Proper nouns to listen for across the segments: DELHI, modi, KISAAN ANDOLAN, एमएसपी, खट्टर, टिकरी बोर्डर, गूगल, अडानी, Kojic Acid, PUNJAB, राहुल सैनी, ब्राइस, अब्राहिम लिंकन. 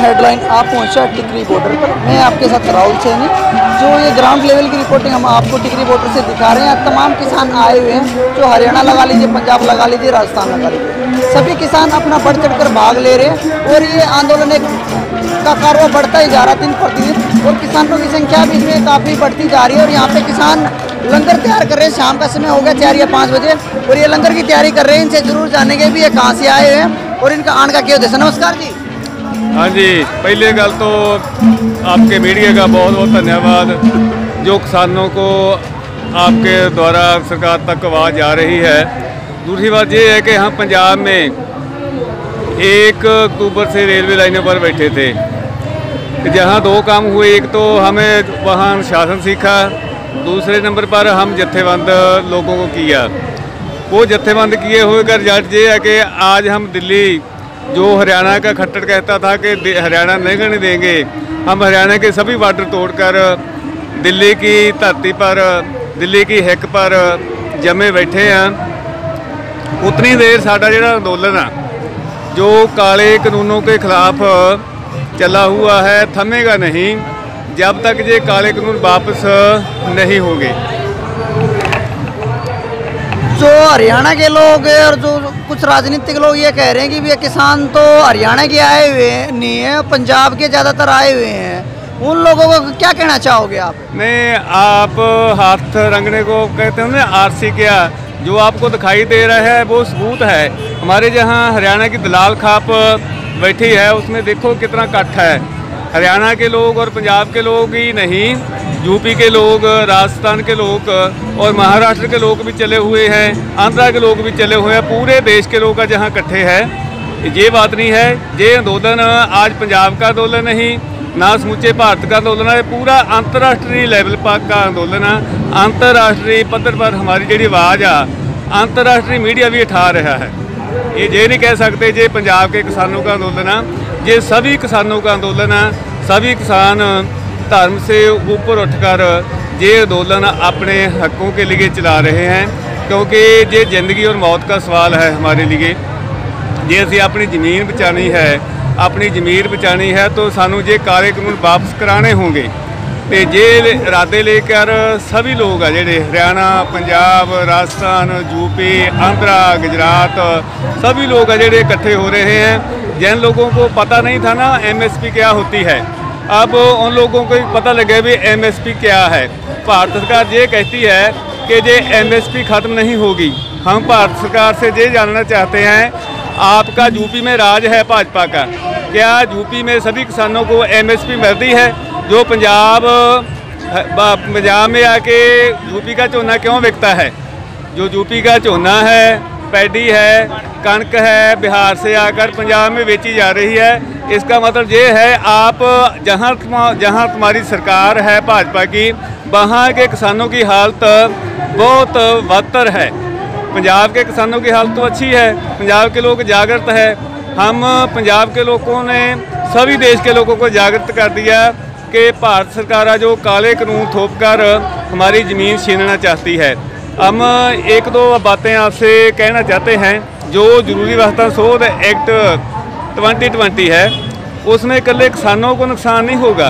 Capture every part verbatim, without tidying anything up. Headline आप पहुंचा टिकरी बोर्डर पर। मैं आपके साथ राहुल सैनी। जो ये ग्राउंड लेवल की रिपोर्टिंग हम आपको टिकरी बोर्डर से दिखा रहे हैं। तमाम किसान आए हुए हैं, जो हरियाणा लगा लीजिए, पंजाब लगा लीजिए, राजस्थान लगा लीजिए, सभी किसान अपना बढ़ चढ़ कर भाग ले रहे हैं और ये आंदोलन एक का कारवा बढ़ता ही जा रहा है दिन प्रतिदिन, और किसानों की संख्या भी इसमें काफ़ी बढ़ती जा रही है। और यहाँ पे किसान लंगर तैयार कर रहे हैं, शाम का समय हो गया चार या पाँच बजे, और ये लंगर की तैयारी कर रहे हैं। इनसे जरूर जानेंगे भी ये कहाँ से आए हैं और इनका आने का क्या उद्देश्य। नमस्कार जी। हाँ जी, पहले गल तो आपके मीडिया का बहुत बहुत धन्यवाद, जो किसानों को आपके द्वारा सरकार तक आवाज़ आ रही है। दूसरी बात ये है कि हम पंजाब में एक अक्टूबर से रेलवे लाइनों पर बैठे थे, जहाँ दो काम हुए। एक तो हमें वहाँ अनुशासन सीखा, दूसरे नंबर पर हम जत्थेबंद लोगों को किया। वो जत्थेबंद किए हुए का रिजल्ट ये है कि आज हम दिल्ली, जो हरियाणा का खट्टर कहता था कि हरियाणा नहीं करने देंगे, हम हरियाणा के सभी बॉर्डर तोड़कर दिल्ली की धरती पर, दिल्ली की हिक पर जमे बैठे हैं। उतनी देर साडा जेहड़ा अंदोलन है, जो काले कानूनों के खिलाफ चला हुआ है, थमेगा नहीं जब तक ये काले कानून वापस नहीं होंगे। जो हरियाणा के लोग और जो कुछ राजनीतिक लोग ये कह रहे हैं कि भैया किसान तो हरियाणा के आए हुए नहीं है, पंजाब के ज़्यादातर आए हुए हैं, उन लोगों को क्या कहना चाहोगे आप? नहीं, आप हाथ रंगने को कहते हो ना, आरसी क्या जो आपको दिखाई दे रहा है वो सबूत है। हमारे जहाँ हरियाणा की दलाल खाप बैठी है, उसमें देखो कितना इकट्ठा है। हरियाणा के लोग और पंजाब के लोग ही नहीं, यूपी के लोग, राजस्थान के लोग और महाराष्ट्र के लोग भी चले हुए हैं, आंध्रा के लोग भी चले हुए हैं, पूरे देश के लोग का जहाँ इकट्ठे हैं। ये बात नहीं है, ये आंदोलन आज पंजाब का आंदोलन नहीं ना समूचे भारत का आंदोलन है, पूरा अंतर्राष्ट्रीय लेवल पर का आंदोलन है। अंतर्राष्ट्रीय पद्धति पर हमारी जी आवाज़ आ, अंतर्राष्ट्रीय मीडिया भी उठा रहा है। ये ये नहीं कह सकते ये पंजाब के किसानों का आंदोलन है, ये सभी किसानों का आंदोलन है। सभी किसान धर्म से ऊपर उठकर ये आंदोलन अपने हकों के लिए चला रहे हैं, क्योंकि ये जिंदगी और मौत का सवाल है हमारे लिए। जे असी अपनी ज़मीन बचानी है, अपनी ज़मीन बचानी है तो सानू ये काले कानून वापस कराने होंगे। तो ये इरादे लेकर सभी लोग है जेडे हरियाणा, पंजाब, राजस्थान, यूपी, आंध्रा, गुजरात, सभी लोग है जेडे इकट्ठे हो रहे हैं। जिन लोगों को पता नहीं था ना एम एस पी क्या होती है, अब उन लोगों को पता लगे भी एम एस पी क्या है। भारत सरकार ये कहती है कि ये एम एस पी ख़त्म नहीं होगी। हम भारत सरकार से ये जानना चाहते हैं, आपका यूपी में राज है भाजपा का, क्या यूपी में सभी किसानों को एम एस पी मिलती है? जो पंजाब पंजाब में आके यूपी का चोना क्यों बिकता है? जो यूपी का चोना है, पैडी है, कणक है, बिहार से आकर पंजाब में बेची जा रही है। इसका मतलब ये है, आप जहाँ जहाँ तुम्हारी सरकार है भाजपा की, वहाँ के किसानों की हालत बहुत बदतर है। पंजाब के किसानों की हालत तो अच्छी है, पंजाब के लोग जागृत है। हम पंजाब के लोगों ने सभी देश के लोगों को जागृत कर दिया कि भारत सरकार जो काले कानून थोप कर हमारी ज़मीन छीनना चाहती है। हम एक दो बातें आपसे कहना चाहते हैं। जो जरूरी वस्तुओं शोध एक्ट ट्वेंटी ट्वेंटी है, उसमें इकट्ठे किसानों को नुकसान नहीं होगा,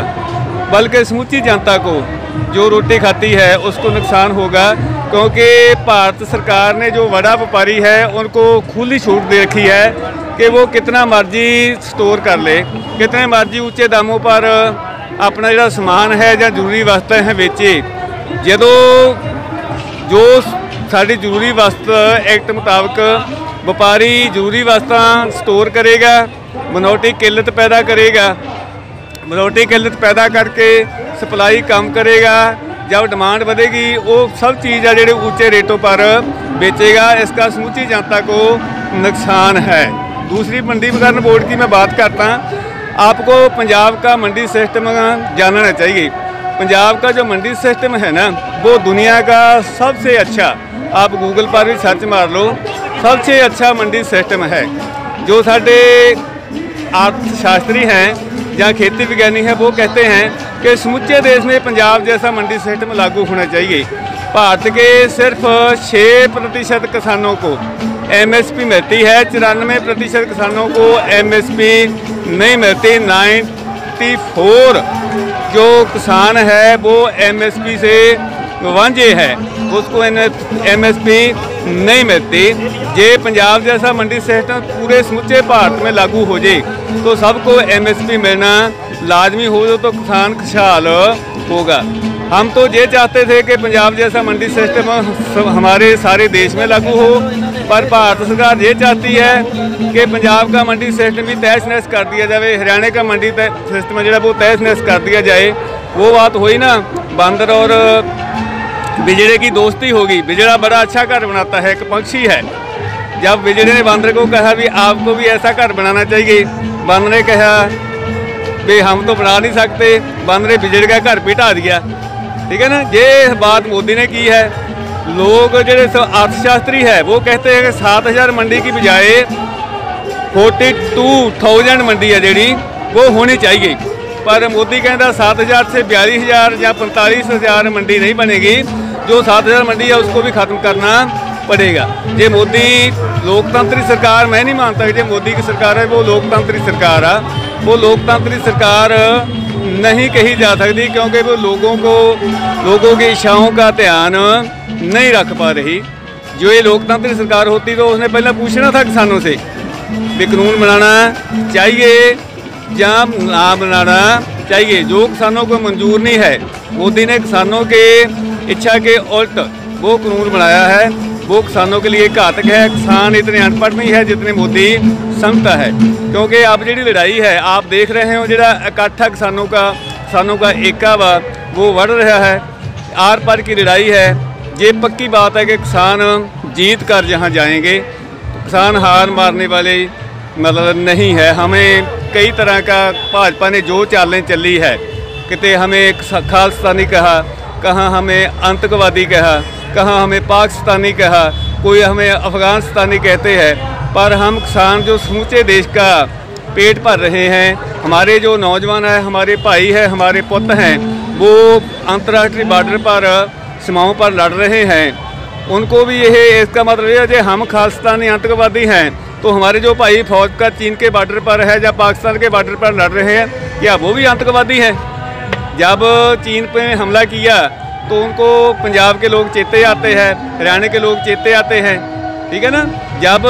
बल्कि समूची जनता को जो रोटी खाती है उसको नुकसान होगा, क्योंकि भारत सरकार ने जो बड़ा व्यापारी है उनको खुली छूट दे रखी है कि वो कितना मर्जी स्टोर कर ले, कितने मर्जी ऊंचे दामों पर अपना जो समान है या जरूरी वस्तुएं हैं बेचे। जो जो साड़ी जरूरी वस्तु एक्ट मुताबिक व्यापारी जरूरी वस्तुएं स्टोर करेगा, मनौटी किल्लत पैदा करेगा, मनौटी किल्लत पैदा करके सप्लाई कम करेगा। जब डिमांड बढ़ेगी वो सब चीज़ है जो ऊँचे रेटों पर बेचेगा, इसका समूची जनता को नुकसान है। दूसरी मंडी वितरण बोर्ड की मैं बात करता, आपको पंजाब का मंडी सिस्टम जानना चाहिए। पंजाब का जो मंडी सिस्टम है ना, वो दुनिया का सबसे अच्छा, आप गूगल पर भी सर्च मार लो, सबसे अच्छा मंडी सिस्टम है। जो साढ़े अर्थशास्त्री हैं या खेती विज्ञानी हैं, वो कहते हैं कि समूचे देश में पंजाब जैसा मंडी सिस्टम लागू होना चाहिए। भारत के सिर्फ छः प्रतिशत किसानों को एम एस पी मिलती है, चौरानवे प्रतिशत किसानों को एम एस पी नहीं मिलती। चौरानवे जो किसान है वो एम एस पी से वांझे है, उसको एम एस पी नहीं मिलती। जे पंजाब जैसा मंडी सिस्टम पूरे समूचे भारत में लागू हो जाए तो सबको एम एस पी मिलना लाजमी हो जाए तो किसान खुशहाल होगा। हम तो ये चाहते थे कि पंजाब जैसा मंडी सिस्टम हमारे सारे देश में लागू हो, पर भारत सरकार ये चाहती है कि पंजाब का मंडी सिस्टम भी तहस नहस कर दिया जाए, हरियाणा का मंडी सिस्टम है जो तहस नहस कर दिया जाए। वो बात हुई ना बांदर और बिजड़े की दोस्ती होगी। बिजड़ा बड़ा अच्छा घर बनाता है, एक पक्षी है। जब बिजड़े ने बांदर को कहा भी आपको भी ऐसा घर बनाना चाहिए, बांदर ने कहा भी हम तो बना नहीं सकते, बांदर ने बिजड़े का घर भी ढा दिया। ठीक है ना, ये बात मोदी ने की है। लोग जो अर्थशास्त्री है वो कहते हैं कि सात हज़ार मंडी की बजाय फोर्टी टू थाउजेंड मंडी है जी वो होनी चाहिए, पर मोदी कहता सात हज़ार से बयालीस हज़ार या पैंतालीस हज़ार मंडी नहीं बनेगी, जो सात हज़ार मंडी है उसको भी ख़त्म करना पड़ेगा। ये मोदी लोकतांत्रिक सरकार मैं नहीं मानता कि जो मोदी की सरकार है वो लोकतांत्रिक सरकार है, वो लोकतांत्रिक सरकार नहीं कही जा सकती क्योंकि वो लोगों को लोगों की इच्छाओं का ध्यान नहीं रख पा रही। जो ये लोकतांत्रिक सरकार होती तो उसने पहले पूछना था किसानों से भी कानून बनाना चाहिए या ना बनाना चाहिए, जो किसानों को मंजूर नहीं है। मोदी ने किसानों के इच्छा के उल्ट वो कानून बनाया है, वो किसानों के लिए घातक है। किसान इतने अनपढ़ नहीं है जितने मोदी समझता है, क्योंकि आप जी लड़ाई है आप देख रहे हो, जो इकट्ठा किसानों का किसानों का एका वा वो बढ़ रहा है। आर पार की लड़ाई है। ये पक्की बात है कि किसान जीत कर जहाँ जाएंगे, किसान हार मारने वाले मतलब नहीं है। हमें कई तरह का भाजपा ने जो चालें चली है, कितने हमें खालिस्तानी कहा, कहाँ हमें आतंकवादी कहा, कहाँ हमें पाकिस्तानी कहा, कोई हमें अफगानिस्तानी कहते हैं, पर हम किसान जो समूचे देश का पेट भर रहे हैं, हमारे जो नौजवान है, हमारे भाई है, हमारे पुत हैं, वो अंतर्राष्ट्रीय बॉर्डर पर सीमाओं पर लड़ रहे हैं, उनको भी यह इसका मतलब ये है कि हम खालिस्तानी आतंकवादी हैं तो हमारे जो भाई फौज का चीन के बॉर्डर पर है या पाकिस्तान के बॉर्डर पर लड़ रहे हैं, क्या वो भी आतंकवादी हैं? जब चीन पे हमला किया तो उनको पंजाब के लोग चेते आते हैं, हरियाणा के लोग चेते आते हैं। ठीक है ना, जब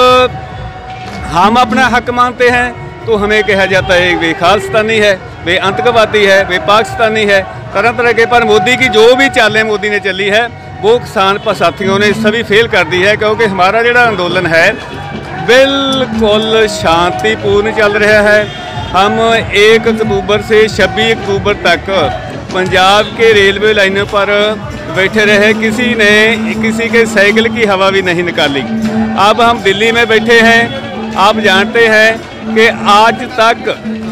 हम अपना हक मानते हैं तो हमें कहा जाता है वे खालिस्तानी है, वे आतंकवादी है, वे पाकिस्तानी है, तरह तरह के। पर मोदी की जो भी चालें मोदी ने चली है वो किसान पर साथियों ने सभी फेल कर दी है, क्योंकि हमारा जो आंदोलन है बिल्कुल शांतिपूर्ण चल रहा है। हम एक अक्टूबर से छब्बीस अक्टूबर तक पंजाब के रेलवे लाइनों पर बैठे रहे, किसी ने किसी के साइकिल की हवा भी नहीं निकाली। अब हम दिल्ली में बैठे हैं। आप जानते हैं कि आज तक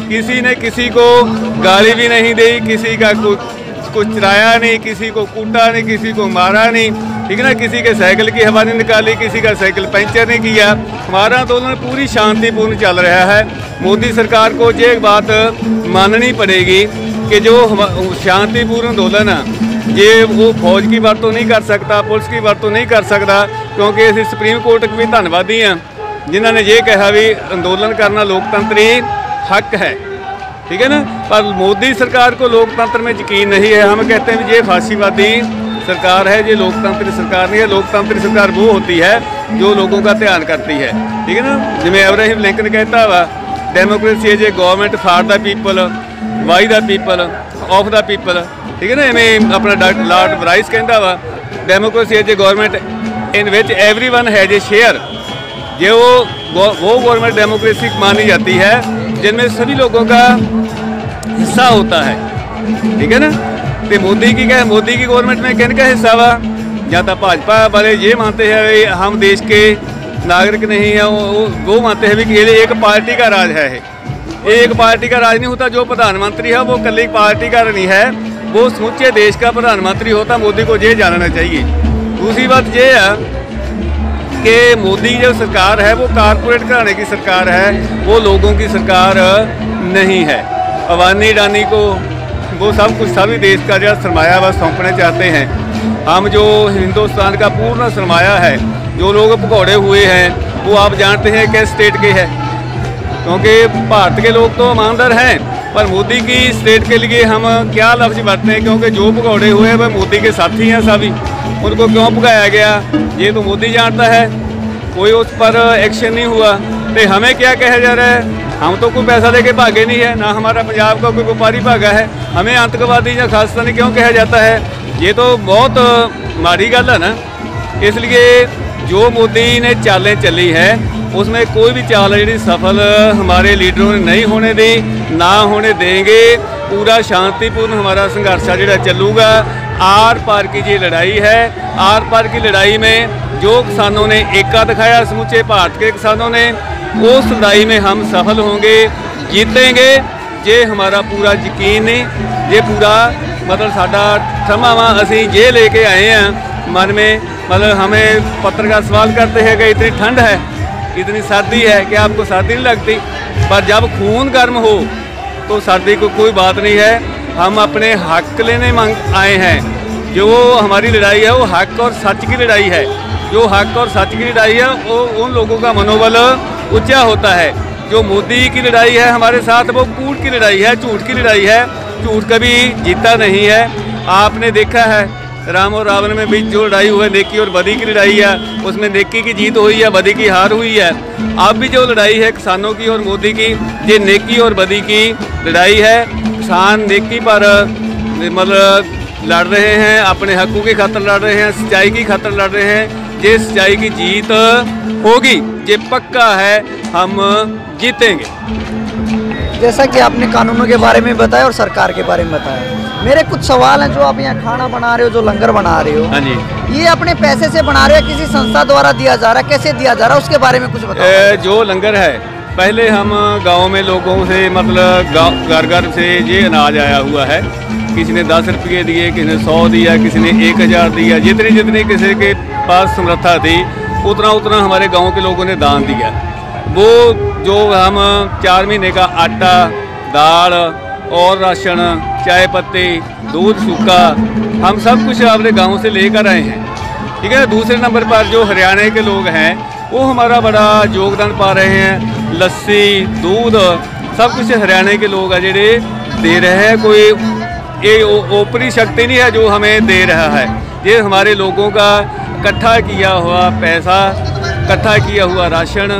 किसी ने किसी को गाली भी नहीं दी, किसी का कुछ कुछ चिराया नहीं, किसी को कूटा नहीं, किसी को मारा नहीं। ठीक है ना, किसी के साइकिल की हवा नहीं निकाली, किसी का साइकिल पंचर नहीं किया। हमारा आंदोलन पूरी शांतिपूर्ण चल रहा है। मोदी सरकार को ये बात माननी पड़ेगी कि जो शांतिपूर्ण आंदोलन है ये वो फौज की बात तो नहीं कर सकता, पुलिस की बात तो नहीं कर सकता, क्योंकि असी सुप्रीम कोर्ट के भी धन्यवादी हैं जिन्होंने ये कहा भी आंदोलन करना लोकतंत्री हक है। ठीक है ना, पर मोदी सरकार को लोकतंत्र में यकीन नहीं है। हम कहते हैं ये फांसीवादी सरकार है, ये लोकतांत्रिक सरकार नहीं है। लोकतांत्रिक सरकार वो होती है जो लोगों का ध्यान करती है। ठीक है ना, जिमें अब्राहिम लिंकन कहता हुआ democracy is a government for the people by the people of the people. ठीक है ना, इवें अपना लॉर्ड ब्राइस कहता वा democracy is a government in which every one has a share. ये वो वो गवर्नमेंट डेमोक्रेसी मानी जाती है जिनमें सभी लोगों का हिस्सा होता है। ठीक है ना, तो मोदी की क्या मोदी की गवर्नमेंट में कहने का हिस्सा वा या तो भाजपा वाले ये मानते हैं हम देश के नागरिक नहीं हैं, वो, वो मानते हैं भी कि ये एक पार्टी का राज है। ये एक पार्टी का राज नहीं होता। जो प्रधानमंत्री है वो कल पार्टी का नहीं है, वो समूचे देश का प्रधानमंत्री होता। मोदी को ये जानना चाहिए। दूसरी बात ये है कि मोदी जो सरकार है वो कारपोरेट घराने की सरकार है, वो लोगों की सरकार नहीं है। अडानी अडानी को वो सब कुछ सभी देश का जो सरमाया व सौंपना चाहते हैं। हम जो हिंदुस्तान का पूर्ण सरमाया है, जो लोग भगौड़े हुए हैं वो आप जानते हैं किस स्टेट के हैं, क्योंकि भारत के लोग तो ईमानदार हैं, पर मोदी की स्टेट के लिए हम क्या लफ्ज बरतें हैं, क्योंकि जो भगौड़े हुए हैं वह मोदी के साथी हैं सभी। उनको क्यों भगाया गया ये तो मोदी जानता है, कोई उस पर एक्शन नहीं हुआ। तो हमें क्या कहा जा रहा है, हम तो कोई पैसा दे के भागे नहीं है, ना हमारा पंजाब का कोई व्यापारी भागा है। हमें आतंकवादी या खालिस्तानी क्यों कहा जाता है, ये तो बहुत माड़ी गल है ना। इसलिए जो मोदी ने चालें चली है उसमें कोई भी चाल जी सफल हमारे लीडरों ने नहीं होने दी, ना होने देंगे। पूरा शांतिपूर्ण हमारा संघर्ष जो चलूगा। आर पार की ये लड़ाई है, आर पार की लड़ाई में जो किसानों ने एका दिखाया समूचे भारत के किसानों ने, उस लड़ाई में हम सफल होंगे, जीतेंगे। ये हमारा पूरा यकीन है, ये पूरा मतलब साडा थमावा असी ये लेके आए हैं मन में। मतलब हमें पत्रकार सवाल करते हैं कि इतनी ठंड है, इतनी सर्दी है कि आपको सर्दी नहीं लगती, पर जब खून गर्म हो तो सर्दी को कोई बात नहीं है। हम अपने हक लेने मांग आए हैं, जो हमारी लड़ाई है वो हक और सच की लड़ाई है। जो हक और सच की लड़ाई है वो उन लोगों का मनोबल ऊंचा होता है। जो मोदी की लड़ाई है हमारे साथ वो कूट की लड़ाई है, झूठ की लड़ाई है। झूठ कभी जीता नहीं है। आपने देखा है राम और रावण में बीच जो लड़ाई हुई है, नेकी और बदी की लड़ाई है, उसमें नेकी की जीत हुई है, बदी की हार हुई है। अब भी जो लड़ाई है किसानों की और मोदी की, ये नेकी और बदी की लड़ाई है। किसान नेकी पर मतलब लड़ रहे हैं, अपने हकों की खातर लड़ रहे हैं, सिंचाई की खातर लड़ रहे हैं। ये सिंचाई की जीत होगी, ये पक्का है, हम जीतेंगे। जैसा कि आपने कानूनों के बारे में बताया और सरकार के बारे में बताया, मेरे कुछ सवाल हैं। जो आप यहाँ खाना बना रहे हो, जो लंगर बना रहे हो, हाँ जी, ये अपने पैसे से बना रहे हो, किसी संस्था द्वारा दिया जा रहा है, कैसे दिया जा रहा है, उसके बारे में कुछ बताओ। जो लंगर है पहले हम गाँव में लोगों से मतलब गाँव घर घर से ये अनाज आया हुआ है। किसी ने दस रुपये दिए, किसी ने सौ दिया, किसी ने एक हज़ार दिया। जितने जितने किसी के पास समर्था थी उतना उतना हमारे गाँव के लोगों ने दान दिया। वो जो हम चार महीने का आटा, दाल और राशन, चाय पत्ती, दूध सूखा, हम सब कुछ अपने गांव से लेकर आए हैं। ठीक है। दूसरे नंबर पर जो हरियाणा के लोग हैं वो हमारा बड़ा योगदान पा रहे हैं। लस्सी, दूध, सब कुछ हरियाणा के लोग है जेडे दे रहे हैं। कोई ये ऊपरी शक्ति नहीं है जो हमें दे रहा है, ये हमारे लोगों का इकट्ठा किया हुआ पैसा, इकट्ठा किया हुआ राशन,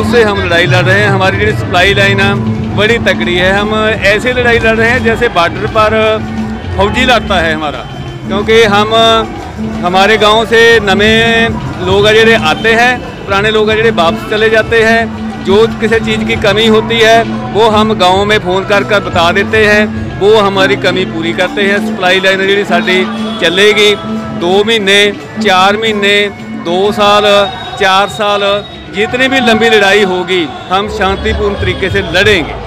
उससे हम लड़ाई लड़ रहे हैं। हमारी जो सप्लाई लाइन है बड़ी तगड़ी है। हम ऐसे लड़ाई लड़ रहे हैं जैसे बॉर्डर पर फौजी लड़ता है हमारा, क्योंकि हम हमारे गांव से नए लोग जो आते हैं, पुराने लोग जो वापस चले जाते हैं। जो किसी चीज़ की कमी होती है वो हम गांव में फ़ोन कर कर बता देते हैं, वो हमारी कमी पूरी करते हैं। सप्लाई लाइन जी साड़ी चलेगी दो महीने, चार महीने, दो साल, चार साल, जितनी भी लंबी लड़ाई होगी हम शांतिपूर्ण तरीके से लड़ेंगे।